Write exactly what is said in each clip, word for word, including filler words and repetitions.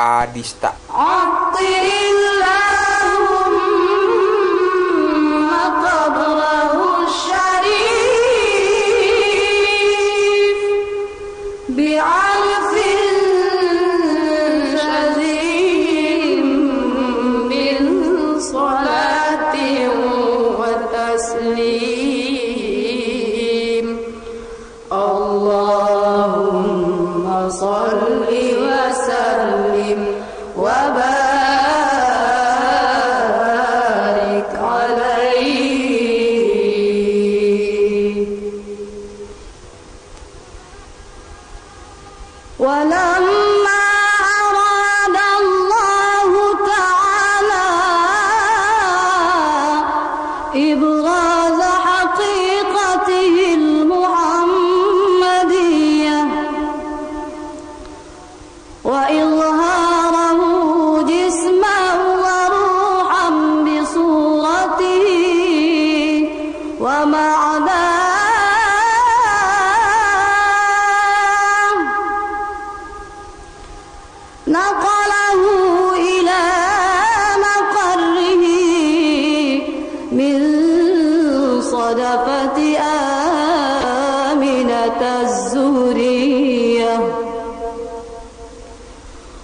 adista.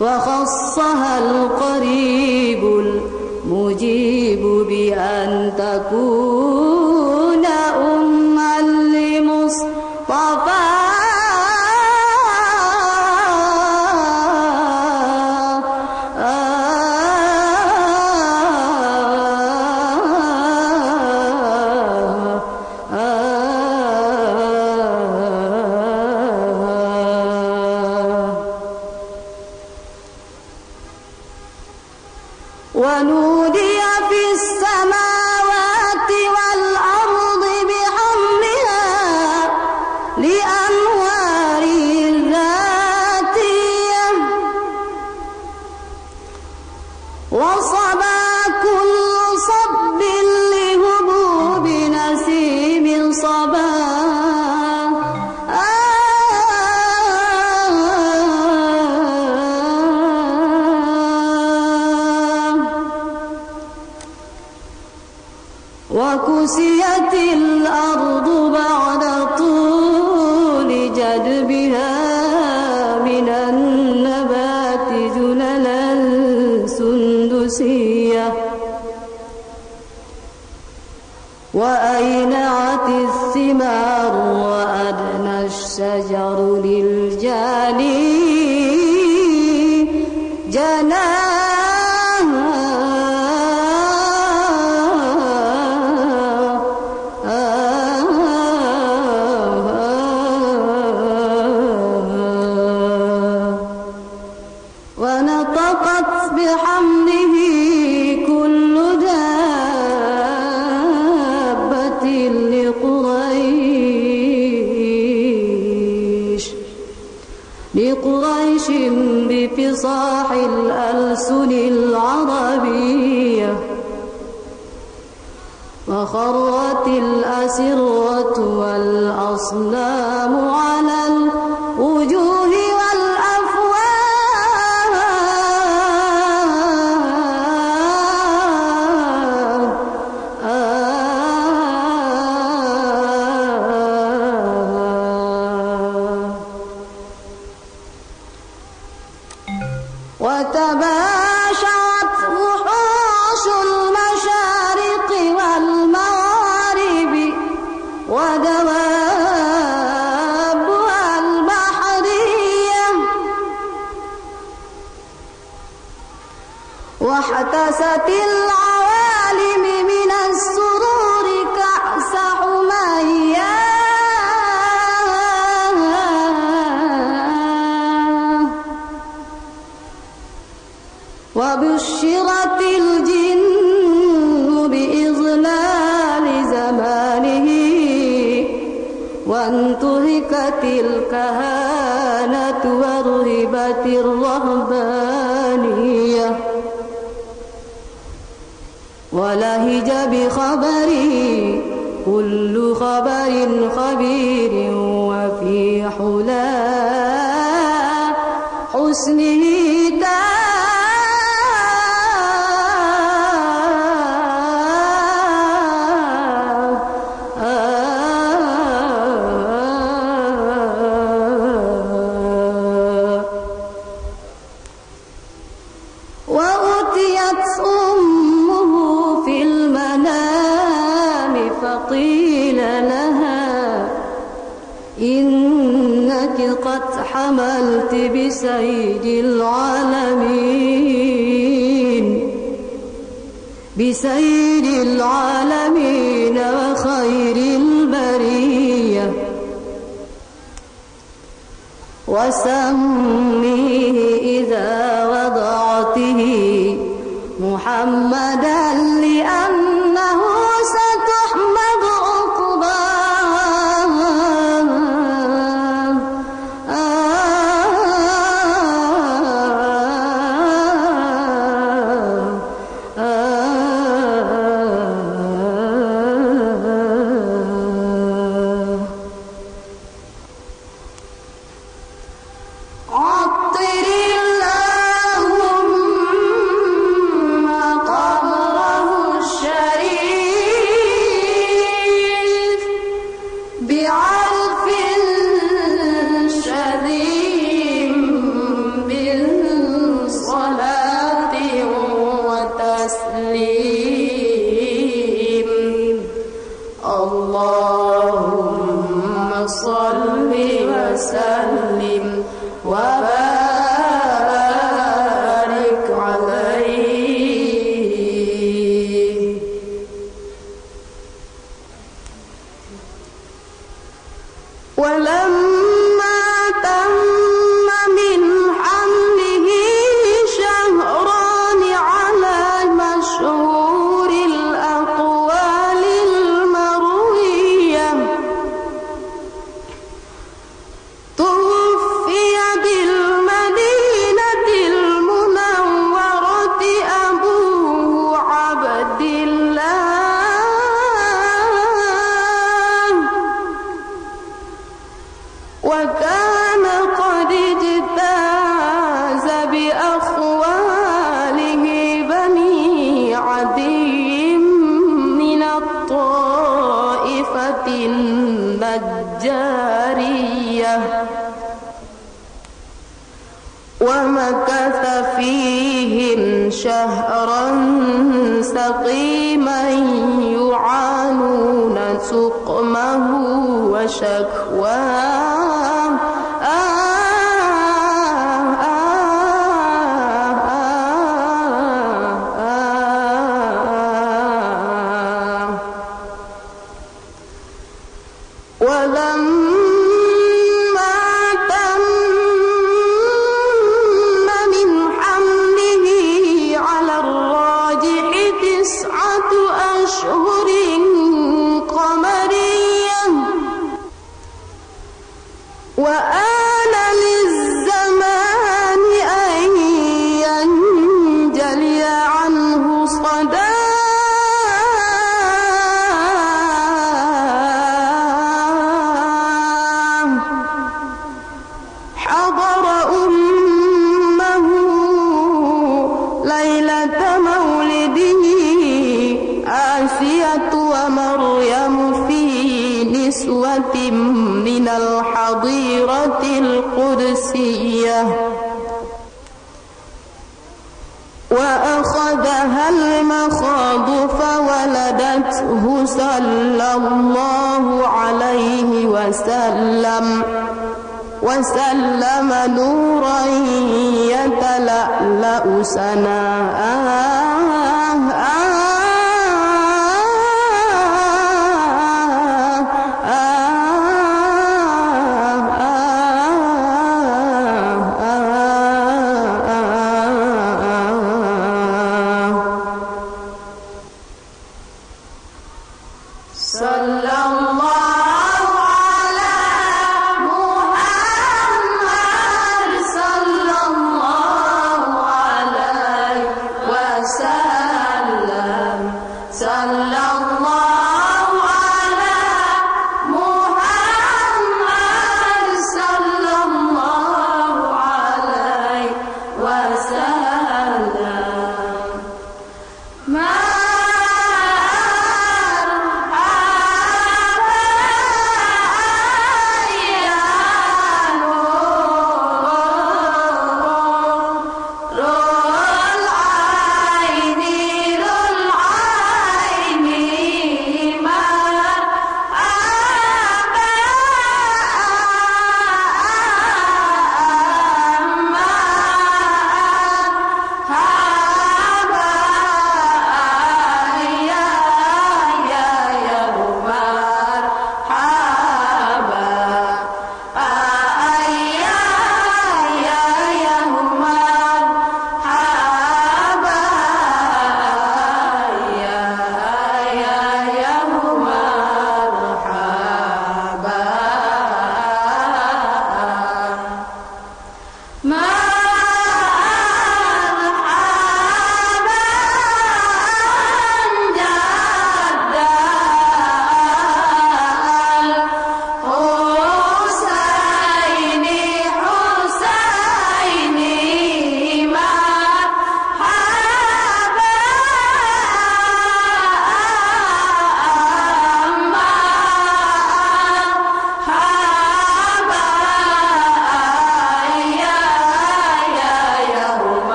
وخصها القريب المجيب بأن تكون أمًا لمصطفى وكسيت الأرض بعد طول جدبها من النبات ذللا سندسية وأينعت الثمار وأدنى الشجر للجاني جنى لقريش بفصاح الألسن العربية وخرت الأسرة والأصنام على الوجوه واحتست العوالم من السرور كأس حمية وبشرت الجن بإظلال زمانه وانتهكت الكهانة ورهبت الرهبانية ولهج بخبره كل خبر خبير وفي حلا حسنه تعالى. قيل لها إنك قد حملت بسيد العالمين بسيد العالمين وخير البرية وسميه إذا وضعته محمدا لأنه ستحمد عقباها. آه آه آه عطر اللهم صل وسلم وبارك عليه. ولم وكان قد اجتاز بأخواله بني عدي من الطائفة النجارية ومكث فيهم شهرا سقيما يعانون سقمه وشكواه. ولما تم من حمله على الراجح تسعة أشهر قمرية وآن للزمان أن ينجلي عنه صدى ومريم في نسوة من الحضيرة القدسية وأخذها المخاض فولدته صلى الله عليه وسلم وسلم نورا يتلألأ سناءه. صلى الله على محمد صلى الله عليه وسلم.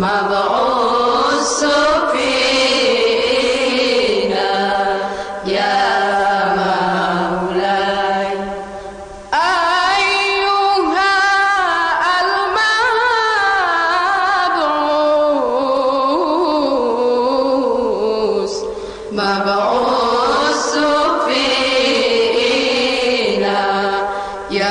مبعوث فينا يا مولاي أيها المبعوث مبعوث فينا يا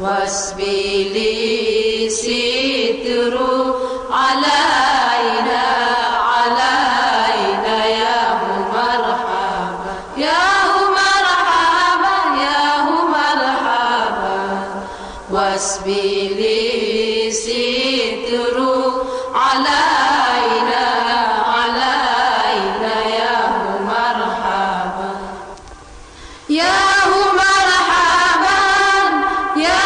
واسبي لي ستر علينا علينا يا مرحبا يا مرحبا يا مرحبا واسبي لي ستر علينا علينا يا مرحبا يا مرحبا يا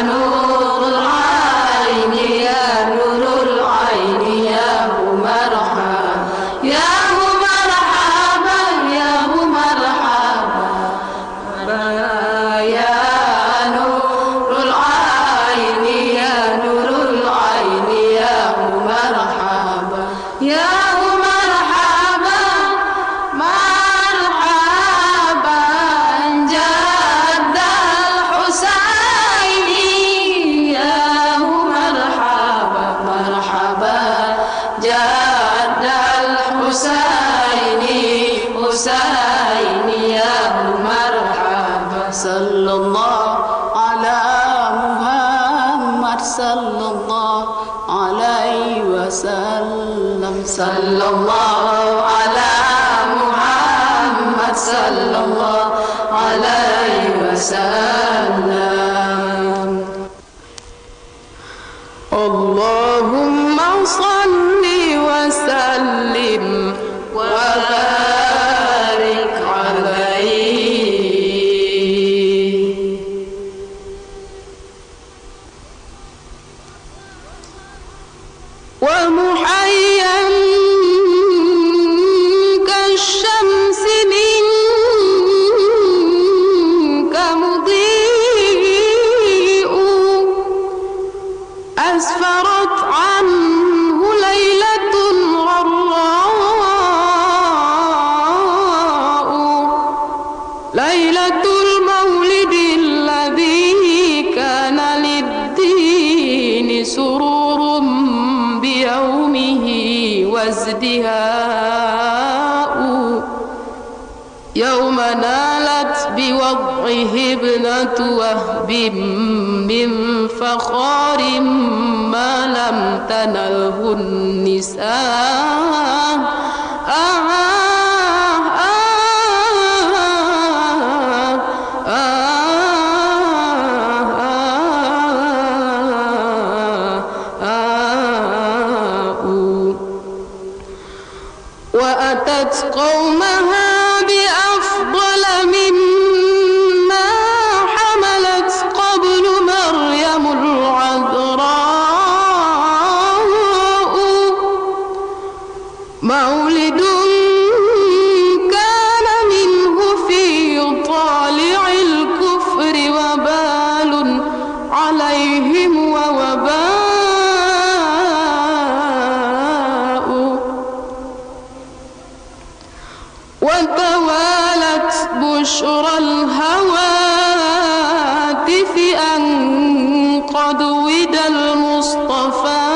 نور العين يا نور العين يا مرحبا يا مرحبا يا مرحبا يا نور العين يا نور العين يا مرحبا يا صلى الله على محمد صلى الله عليه وسلم صلى الله على محمد صلى الله عليه وسلم اللهم سرور بيومه وازدهاء يوم نالت بوضعه ابنة وهب من فخار ما لم تنله النساء آه قومها بأفضل مما حملت قبل مريم العذراء مولد كان منه في طالع الكفر وبال عليهم ووبال وتوالت بشرى الهواتف أن قد ودى المصطفى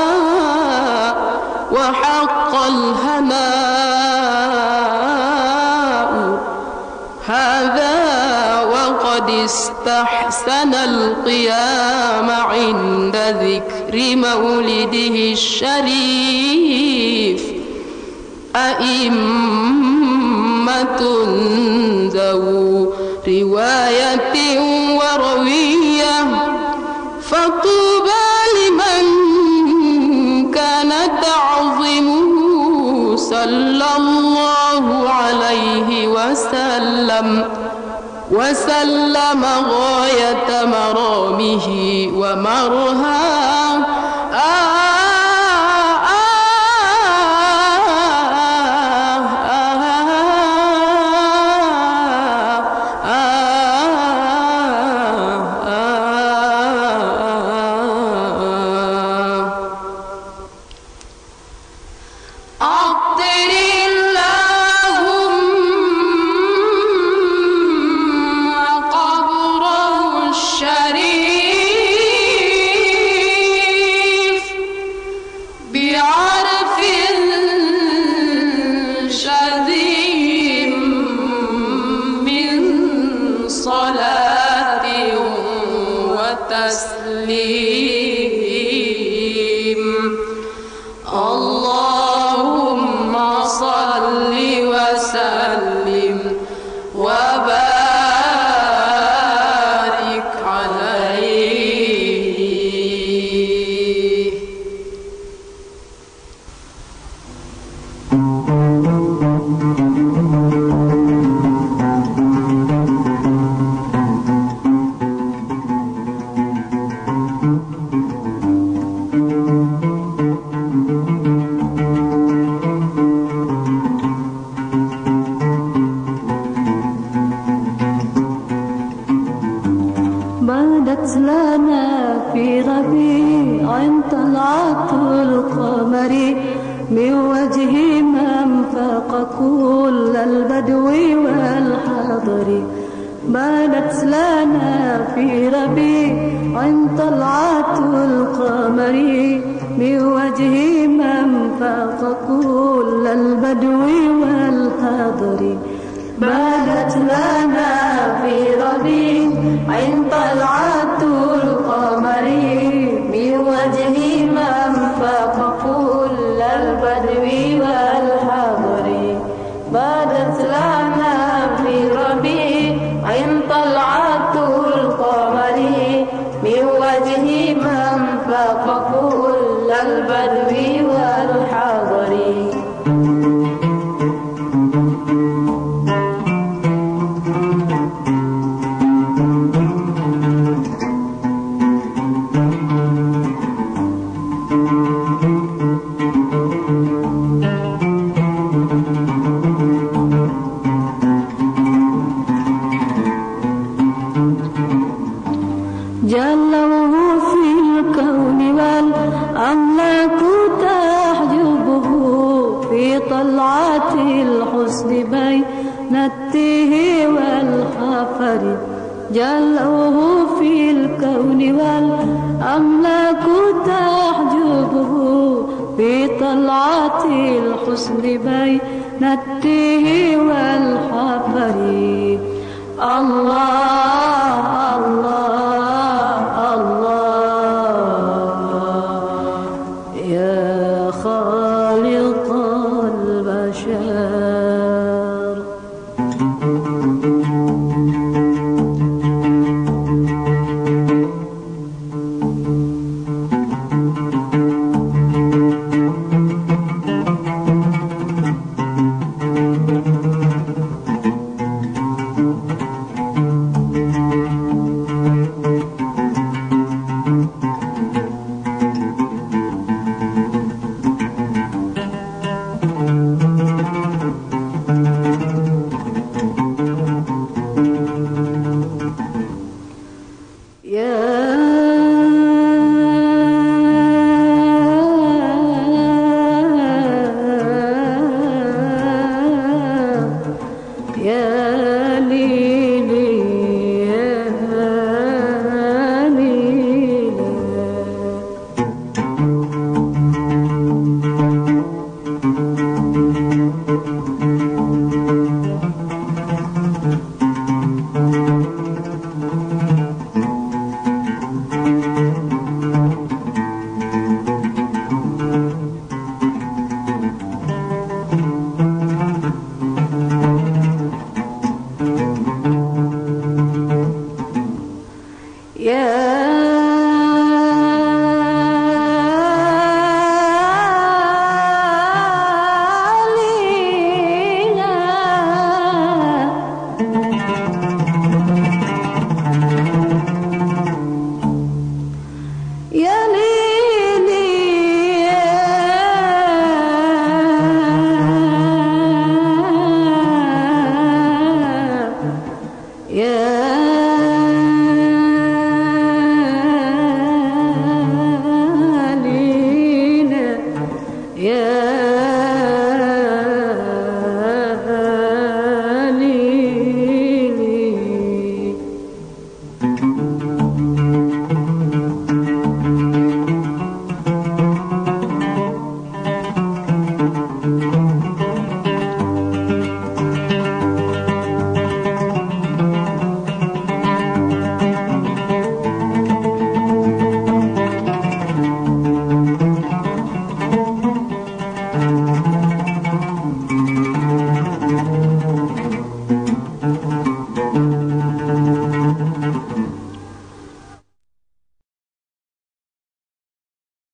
وحق الهناء هذا وقد استحسن القيام عند ذكر مولده الشريف أئمة ذو رواية وروية فطوبى لمن كان تعظمه صلى الله عليه وسلم وسلم غاية مرامه ومرها آه اللهم صل وسلم وبارك عليه. بدت لنا في ربيع طلعت القمر من وجه من فاق كل البدو والحضر بدت لنا في ربيع طلعت القمر من وجه من فاق كل البدو والحضر بدت لنا في ربيع طلعت القمر من وجه من فاق كل البدو والحضر بدت لنا في ربيع طلعت القمر من وجه من فاق كل البدو والحضر. جلوه في الكون والأملاك تحجبه في طلعة الحسن بين التيه والحفر جلوه في الكون والأملاك تحجبه بطلعة الحسن بين التيه والحفر. الله الله